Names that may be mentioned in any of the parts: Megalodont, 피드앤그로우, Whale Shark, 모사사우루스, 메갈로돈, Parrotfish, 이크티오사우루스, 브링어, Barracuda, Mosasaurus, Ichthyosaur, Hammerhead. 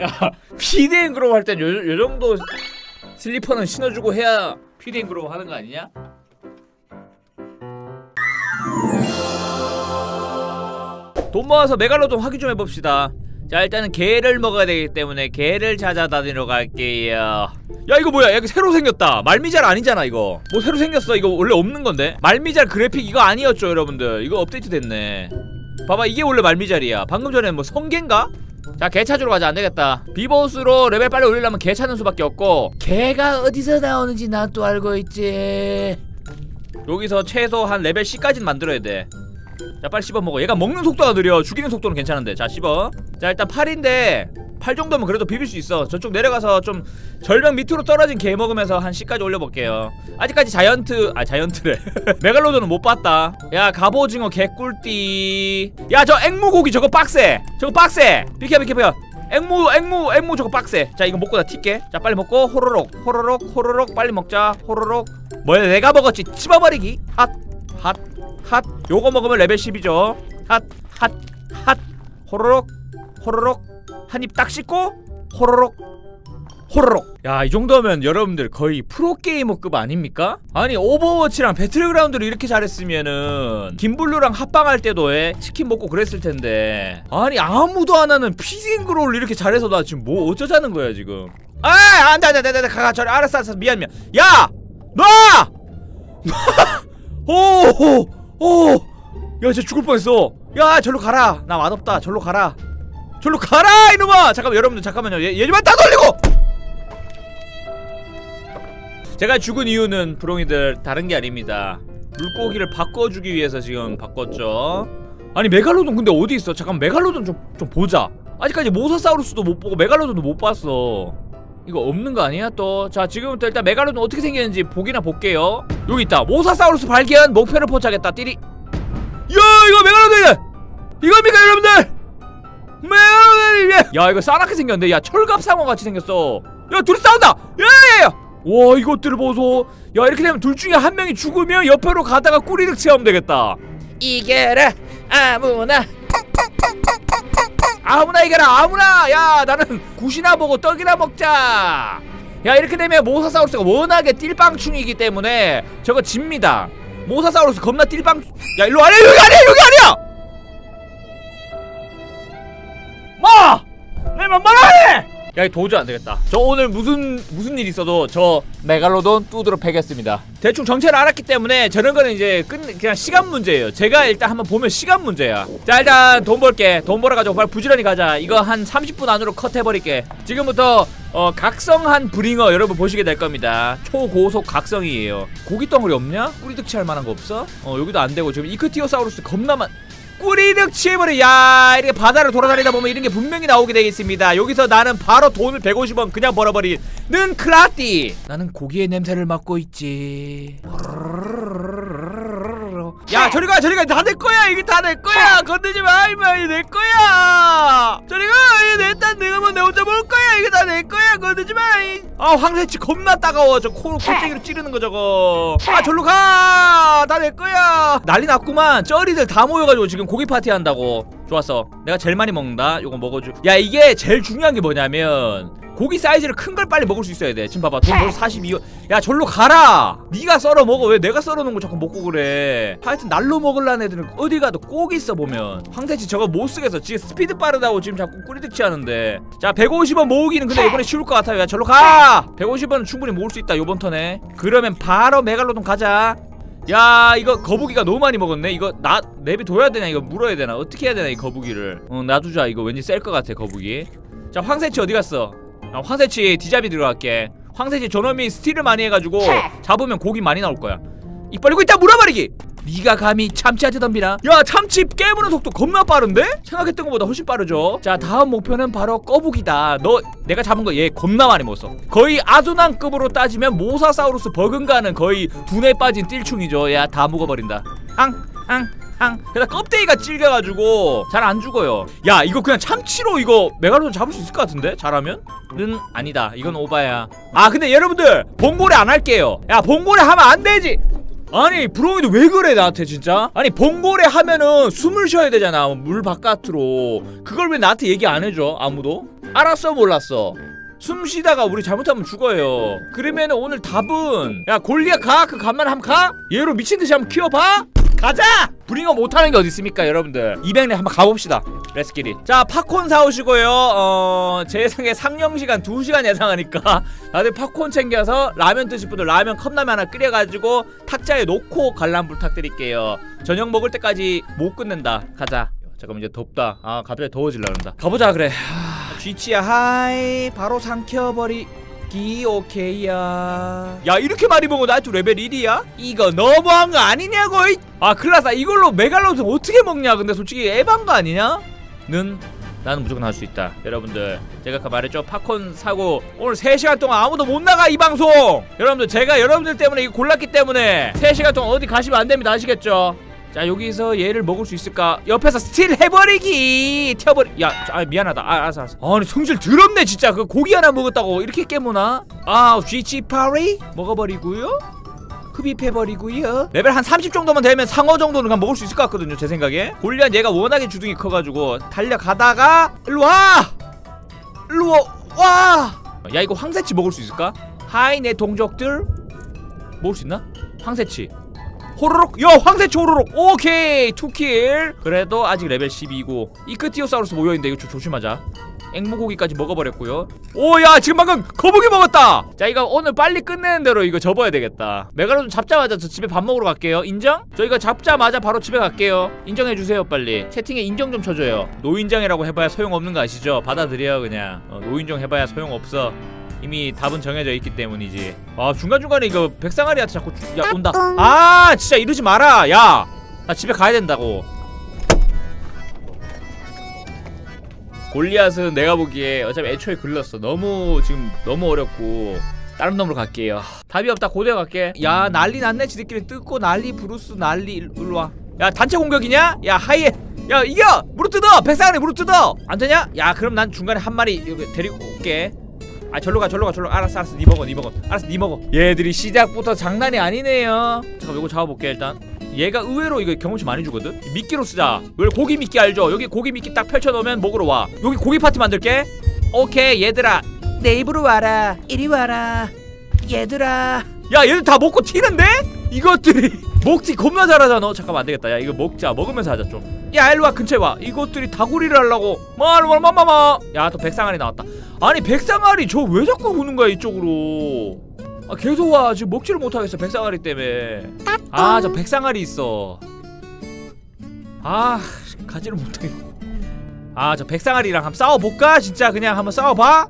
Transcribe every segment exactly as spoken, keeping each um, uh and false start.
야, 피드 앤 그로우 할 땐 요, 요 정도 슬리퍼는 신어주고 해야 피드 앤 그로우 하는 거 아니냐? 돈 모아서 메갈로돈 확인 좀 해봅시다. 자, 일단은 개를 먹어야 되기 때문에 개를 찾아다니러 갈게요. 야, 이거 뭐야? 여기 새로 생겼다. 말미잘 아니잖아, 이거. 뭐 새로 생겼어. 이거 원래 없는 건데. 말미잘 그래픽 이거 아니었죠, 여러분들. 이거 업데이트 됐네. 봐봐, 이게 원래 말미잘이야. 방금 전에 뭐 성게인가? 자, 개 찾으러 가자. 안되겠다. 비보스로 레벨 빨리 올리려면 개 찾는 수밖에 없고, 개가 어디서 나오는지 난 또 알고 있지. 여기서 최소 한 레벨 십까지는 만들어야 돼. 자, 빨리 씹어먹어. 얘가 먹는 속도가 느려. 죽이는 속도는 괜찮은데. 자, 씹어. 자, 일단 팔인데 팔 정도면 그래도 비빌 수 있어. 저쪽 내려가서 좀 절벽 밑으로 떨어진 개 먹으면서 한 십까지 올려볼게요. 아직까지 자이언트... 아, 자이언트래. 메갈로돈은 못 봤다. 야, 갑오징어 개꿀띠. 야, 저 앵무고기 저거 빡세. 저거 빡세. 비켜 비켜 비켜. 앵무 앵무 앵무 저거 빡세. 자, 이거 먹고 다 튈게. 자, 빨리 먹고 호로록 호로록 호로록 빨리 먹자. 호로록. 뭐야, 내가 먹었지. 씹어버리기. 핫 핫 핫. 요거 먹으면 레벨 십이죠. 핫 핫 핫. 호로록 호로록. 한입 딱 씻고 호로록 호로록. 야, 이 정도면 여러분들 거의 프로게이머급 아닙니까? 아니, 오버워치랑 배틀그라운드를 이렇게 잘했으면은 김블루랑 합방할 때도 에 치킨 먹고 그랬을 텐데, 아니 아무도 안 하는 피싱그롤을 이렇게 잘해서 나 지금 뭐 어쩌자는 거야 지금. 아, 안돼 안돼 안돼. 가가 저리. 알았어 알았어. 미안 미안. 야, 놔! 오호 오. 야, 진짜 죽을 뻔했어. 야, 절로 가라. 나 맛없다. 절로 가라. 절로 가라 이놈아! 잠깐만, 여러분들 잠깐만요. 얘, 얘만 다 돌리고! 제가 죽은 이유는 브롱이들 다른게 아닙니다. 물고기를 바꿔주기 위해서 지금 바꿨죠. 아니, 메갈로돈 근데 어디 있어? 잠깐, 메갈로돈 좀, 좀 보자. 아직까지 모사사우루스도 못보고 메갈로돈도 못봤어. 이거 없는거 아니야 또? 자, 지금부터 일단 메갈로돈 어떻게 생겼는지 보기나 볼게요. 여기 있다. 모사사우루스 발견! 목표를 포착했다. 띠리. 야, 이거 메갈로돈이네! 이겁니까 여러분들! 야, 이거 싸납게 생겼는데. 야, 철갑상어같이 생겼어. 야, 둘이 싸운다. 예예예. 와, 이것들을 보소. 야, 이렇게 되면 둘 중에 한 명이 죽으면 옆으로 가다가 꾸리륵 체험 되겠다. 이겨라 아무나. 아무나 이겨라 아무나. 야, 나는 굿이나 보고 떡이나 먹자. 야, 이렇게 되면 모사사우루스가 워낙에 띨빵충이기 때문에 저거 집니다. 모사사우루스 겁나 띨빵. 야, 일로 아니야. 여기 아니야. 여기 아니야. 마! 내 맘마라 해! 야, 이거 도저히 안되겠다. 저 오늘 무슨 무슨 일이 있어도 저 메갈로돈 뚜드러 패겠습니다. 대충 정체를 알았기 때문에 저런 거는 이제 끝, 그냥 시간 문제예요. 제가 일단 한번 보면 시간 문제야. 자, 일단 돈 벌게. 돈 벌어가지고 빨리 부지런히 가자. 이거 한 삼십 분 안으로 컷해버릴게. 지금부터 어, 각성한 브링어 여러분 보시게 될 겁니다. 초고속 각성이에요. 고기 덩어리 없냐? 꾸리득치 할 만한 거 없어? 어, 여기도 안되고. 지금 이크티오사우루스 겁나만 꾸리륵 치해버려. 야, 이렇게 바다를 돌아다니다 보면 이런게 분명히 나오게 되겠습니다. 여기서 나는 바로 돈을 백오십 원 그냥 벌어버리는 클라띠. 나는 고기의 냄새를 맡고 있지. 야, 저리가 저리가. 다 내거야. 이게 다 내거야. 건드리지마 이마. 이게 내거야. 저리가. 이게 내딴 내가 뭐 내 혼자 먹을거야. 이게 다 내거야. 건드리지마. 아, 황새치 겁나 따가워. 저 코, 콧쟁이로 찌르는거 저거. 아, 절로 가. 다 내거야. 난리 났구만. 쩌리들 다 모여가지고 지금 고기 파티 한다고. 좋았어. 내가 제일 많이 먹는다. 요거 먹어줘. 야, 이게 제일 중요한게 뭐냐면 고기 사이즈를 큰 걸 빨리 먹을 수 있어야 돼. 지금 봐봐. 돈 벌써 사십이 원. 야, 절로 가라. 네가 썰어 먹어. 왜 내가 썰어 놓은 거 자꾸 먹고 그래. 하여튼 날로 먹으려는 애들은 어디 가도 꼭 있어 보면. 황새치 저거 못 쓰겠어. 지금 스피드 빠르다고 지금 자꾸 꾸리득치 하는데. 자, 백오십 원 모으기는 근데 이번에 쉬울 것 같아요. 야, 절로 가. 백오십 원은 충분히 모을 수 있다. 요번 턴에. 그러면 바로 메갈로돈 가자. 야, 이거 거북이가 너무 많이 먹었네. 이거 나 내비둬야 되냐? 이거 물어야 되나? 어떻게 해야 되나 이 거북이를? 어, 놔두자. 이거 왠지 셀 것 같아 거북이. 자, 황새치 어디 갔어? 아, 황새치 디자비 들어갈게. 황새치 저놈이 스틸을 많이 해가지고 잡으면 고기 많이 나올거야. 입 벌리고 있다 물어버리기. 니가 감히 참치한테 덤비나? 야, 참치 깨무는 속도 겁나 빠른데? 생각했던 것보다 훨씬 빠르죠. 자, 다음 목표는 바로 거북이다. 너 내가 잡은거 얘 겁나 많이 먹었어. 거의 아두난급으로 따지면 모사사우루스 버금가는 거의 두뇌 빠진 띨충이죠. 야, 다 먹어버린다. 앙앙 앙. 그래서 껍데기가 찔겨가지고 잘 안 죽어요. 야, 이거 그냥 참치로 이거 메갈로돈 잡을 수 있을 것 같은데? 잘하면? 는 아니다. 이건 오바야. 아, 근데 여러분들 봉고래 안 할게요. 야, 봉고래 하면 안 되지. 아니 브로미도 왜 그래 나한테 진짜. 아니 번거래 하면은 숨을 쉬어야 되잖아 물 바깥으로. 그걸 왜 나한테 얘기 안 해줘 아무도? 알았어 몰랐어. 숨 쉬다가 우리 잘못하면 죽어요. 그러면은 오늘 답은 야 골리앗 가? 그 간만에 한번 가? 얘로 미친듯이 한번 키워봐? 가자! 브링어 못하는 게 어디 있습니까 여러분들. 이백 렙 한번 가봅시다. Let's get it. 자 팝콘 사오시고요. 어... 제 예상에 상영시간 두 시간 예상하니까 다들 팝콘 챙겨서 라면 드실 분들 라면 컵라면 하나 끓여가지고 탁자에 놓고 관람 부탁드릴게요. 저녁 먹을 때까지 못 끝낸다. 가자. 잠깐만 이제 덥다. 아 갑자기 더워질라 그런다. 가보자 그래. 쥐치야 하이. 바로 삼켜버리기. 오케이야. 야 이렇게 많이 먹어. 나한테 레벨 일이야? 이거 너무한 거 아니냐고. 이... 아 큰일났다. 이걸로 메갈로돈 어떻게 먹냐. 근데 솔직히 에반 거 아니냐? 는 나는 무조건 할 수 있다. 여러분들 제가 아까 말했죠. 팝콘 사고 오늘 세 시간 동안 아무도 못 나가 이 방송. 여러분들 제가 여러분들 때문에 이거 골랐기 때문에 세 시간 동안 어디 가시면 안 됩니다. 아시겠죠? 자 여기서 얘를 먹을 수 있을까? 옆에서 스틸 해버리기! 튀어버리.. 야 아, 미안하다. 아 알았어 알았어. 아니 성질 더럽네 진짜. 그 고기 하나 먹었다고 이렇게 깨무나? 아 쥐치파리? 먹어버리고요? 흡입해버리고요. 레벨 한 삼십 정도만 되면 상어 정도는 그냥 먹을 수 있을 것 같거든요 제 생각에. 골리앗 얘가 워낙에 주둥이 커가지고 달려가다가 일로와! 일로와! 와! 야 이거 황새치 먹을 수 있을까? 하이 내 동족들. 먹을 수 있나? 황새치 호로록! 야 황새치 호로록! 오케이! 투킬! 그래도 아직 레벨 십이고 이크티오사우루스 모여있는데 이거 조, 조심하자. 앵무고기까지 먹어버렸고요. 오야 지금 방금 거북이 먹었다! 자 이거 오늘 빨리 끝내는 대로 이거 접어야 되겠다. 메갈로돈 잡자마자 저 집에 밥 먹으러 갈게요. 인정? 저희가 잡자마자 바로 집에 갈게요. 인정해주세요 빨리. 채팅에 인정 좀 쳐줘요. 노인정이라고 해봐야 소용없는 거 아시죠? 받아들여요 그냥. 어, 노인정 해봐야 소용없어. 이미 답은 정해져 있기 때문이지. 아 중간중간에 이거 백상아리한테 자꾸 주... 야 온다. 아 진짜 이러지 마라. 야 나 집에 가야 된다고. 골리앗은 내가 보기에 어차피 애초에 글렀어. 너무 지금 너무 어렵고 다른 놈으로 갈게요. 답이 없다 고대로 갈게. 야 난리 났네. 지들끼리 뜯고 난리. 브루스 난리. 일로와. 야 단체 공격이냐? 야 하이에 야 이겨. 무릎 뜯어. 백상아리 무릎 뜯어. 안되냐? 야 그럼 난 중간에 한 마리 여기 데리고 올게. 아 절로가 절로가 절로. 알았어 알았어 니 먹어 니 먹어. 알았어 니 먹어. 얘들이 시작부터 장난이 아니네요. 잠깐 요거 잡아볼게 일단. 얘가 의외로 이거 경험치 많이 주거든? 미끼로 쓰자. 여기 고기 미끼 알죠? 여기 고기 미끼 딱 펼쳐놓으면 먹으러 와. 여기 고기 파티 만들게. 오케이 얘들아 내 입으로 와라. 이리 와라 얘들아. 야 얘들 다 먹고 튀는데? 이것들이 먹지 겁나 잘하잖아. 너 잠깐만 안되겠다. 야 이거 먹자. 먹으면서 하자 좀. 야 일로와 근처에 와. 이것들이 다구리를 하려고. 마마마마마. 야 또 백상아리 나왔다. 아니 백상아리 저 왜 자꾸 오는거야 이쪽으로. 아 계속 와. 지금 먹지를 못하겠어 백상아리 때문에. 아 저 백상아리 있어. 아 가지를 못하겠어. 아 저 백상아리랑 한번 싸워볼까? 진짜 그냥 한번 싸워봐?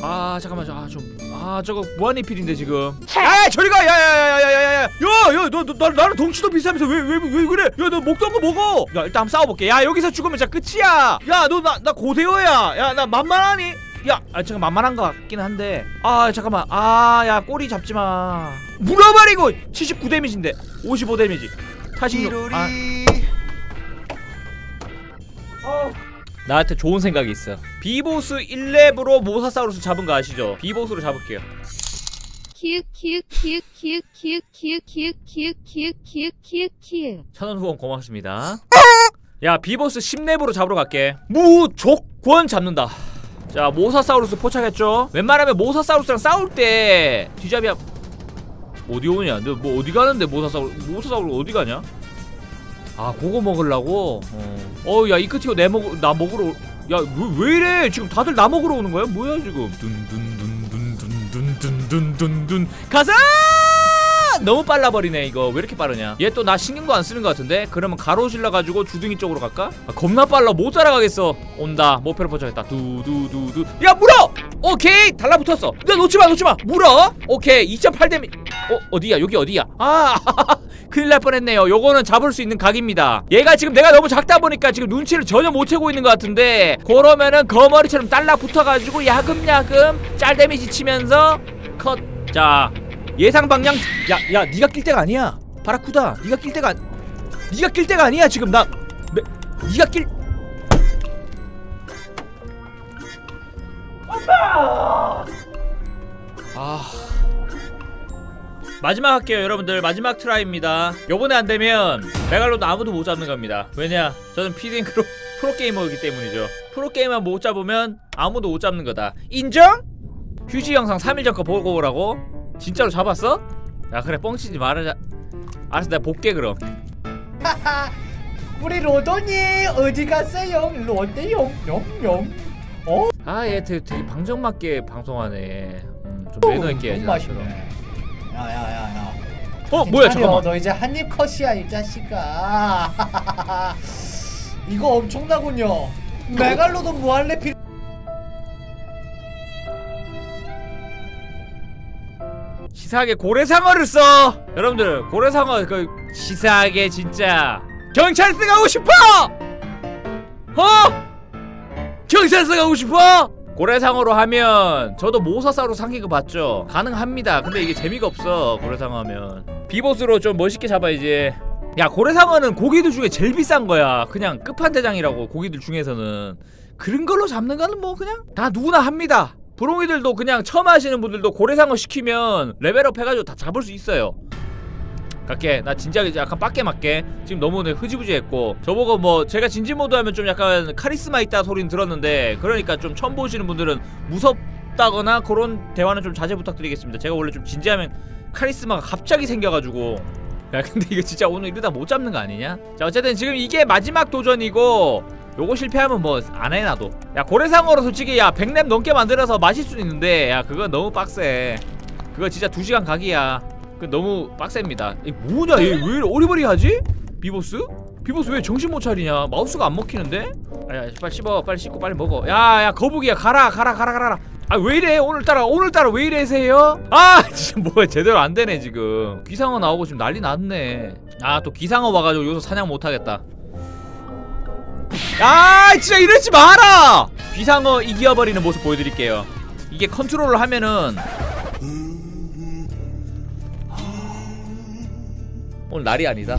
아 잠깐만 저, 아 좀 아 저거 무한리필인데 지금. 아 저리가. 야야야야야야야. 야야너 너 나랑 덩치도 비슷하면서 왜왜왜 왜, 왜 그래. 야너 먹던 거 먹어. 야 일단 한번 싸워볼게. 야 여기서 죽으면 진짜 끝이야. 야너나나 나 고대호야. 야나 만만하니? 야 아 잠깐 만만한 거 같긴 한데. 아 잠깐만. 아 야 꼬리 잡지마. 물어버리고. 칠십구 데미지인데 오십오 데미지 팔십육. 아 어. 나한테 좋은 생각이 있어. 비보스 일 렙으로 모사사우루스 잡은 거 아시죠? 비보스로 잡을게요. 천 원 후원 고맙습니다. 야 비보스 십 렙으로 잡으러 갈게. 무조건 잡는다. 자 모사사우루스 포착했죠? 웬만하면 모사사우루스랑 싸울 때 뒤잡이야. 어디 오냐? 너 뭐 어디 가는데 모사사우루스. 모사사우루스 어디 가냐? 아 그거 먹으려고? 어우 야 이크티오 내 먹.. 나 먹으러 올.. 야 왜, 왜 이래? 지금 다들 나 먹으러 오는 거야? 뭐야 지금? 둔둔둔둔둔둔둔둔둔둔둔 가자! 너무 빨라버리네 이거. 왜 이렇게 빠르냐? 얘 또 나 신경도 안 쓰는 것 같은데? 그러면 가로질러가지고 주둥이 쪽으로 갈까? 아, 겁나 빨라. 못 따라가겠어. 온다. 목표를 포착했다. 두두두두. 야 물어! 오케이! 달라붙었어. 야 놓지마 놓지마. 물어! 오케이. 이 점 팔 데미.. 어? 어디야? 여기 어디야? 아! 큰일 날 뻔했네요. 요거는 잡을 수 있는 각입니다. 얘가 지금 내가 너무 작다 보니까 지금 눈치를 전혀 못 채고 있는 것 같은데 그러면은 거머리처럼 달라붙어가지고 야금야금 짤 데미지 치면서 컷. 자 예상 방향. 야야 니가 낄 때가 아니야 바라쿠다. 니가 낄 때가 아니.. 니가 낄 때가 아니야 지금. 나 매... 니가 낄.. 아.. 마지막 할게요 여러분들. 마지막 트라이입니다. 요번에 안되면 메갈로도 아무도 못 잡는 겁니다. 왜냐, 저는 피딩크로 프로게이머이기 때문이죠. 프로게이머 못 잡으면 아무도 못 잡는 거다. 인정? 휴지 영상 삼일 전 거 보고 오라고? 진짜로 잡았어? 야 그래 뻥치지 말아자. 알았어 내가 볼게 그럼. 하하 우리 로돈이 어디갔어요? 로데용 용용. 어? 아 얘 되게, 되게 방정맞게 방송하네. 음, 좀 매너있게 해야지. 맛있네. 야야야야 어 뭐야 잠깐만 너 이제 한입 컷이야 이 자식아. 이거 엄청나군요. 메갈로돈 무한리필. 치사하게 고래상어를 써. 여러분들 고래상어 그 치사하게 진짜 경찰서 가고 싶어! 어? 경찰서 가고 싶어? 고래상어로 하면 저도 모사사우루스 상기급 봤죠? 가능합니다. 근데 이게 재미가 없어 고래상어 하면. 비보스로 좀 멋있게 잡아야지. 야 고래상어는 고기들 중에 제일 비싼 거야. 그냥 끝판대장이라고. 고기들 중에서는 그런 걸로 잡는 거는 뭐 그냥 다 누구나 합니다. 부롱이들도 그냥 처음 하시는 분들도 고래상어 시키면 레벨업 해가지고 다 잡을 수 있어요. 갈게. 나 진지하게 약간 빡게 맞게. 지금 너무 흐지부지 했고 저보고 뭐 제가 진지모드 하면 좀 약간 카리스마 있다 소리는 들었는데 그러니까 좀 처음 보시는 분들은 무섭다거나 그런 대화는 좀 자제 부탁드리겠습니다. 제가 원래 좀 진지하면 카리스마가 갑자기 생겨가지고. 야 근데 이거 진짜 오늘 이러다 못 잡는 거 아니냐? 자 어쨌든 지금 이게 마지막 도전이고 요거 실패하면 뭐 안해 나도. 야 고래상어로 솔직히 야 백렙 넘게 만들어서 마실 수는 있는데 야 그건 너무 빡세. 그거 진짜 두 시간 각이야. 그건 너무 빡셉니다. 이 뭐냐 얘 왜 이렇게 어리버리하지? 비보스? 비보스 왜 정신 못 차리냐? 마우스가 안 먹히는데? 아야 빨리 씹어. 빨리 씹고 빨리 먹어. 야야 거북이야 가라 가라 가라 가라. 아 왜이래 오늘따라 오늘따라 왜이래세요? 아 진짜 뭐야 제대로 안되네 지금. 귀상어 나오고 지금 난리 났네. 아 또 귀상어 와가지고 여기서 사냥 못하겠다. 아 진짜 이러지 마라. 귀상어 이겨버리는 모습 보여드릴게요. 이게 컨트롤을 하면은 오늘 날이 아니다.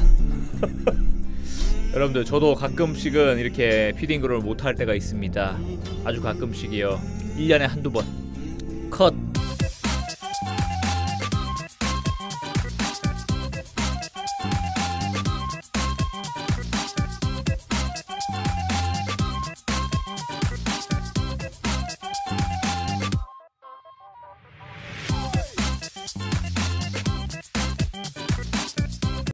여러분들 저도 가끔씩은 이렇게 피딩그로를 못할 때가 있습니다. 아주 가끔씩이요. 일 년에 한두 번. 컷.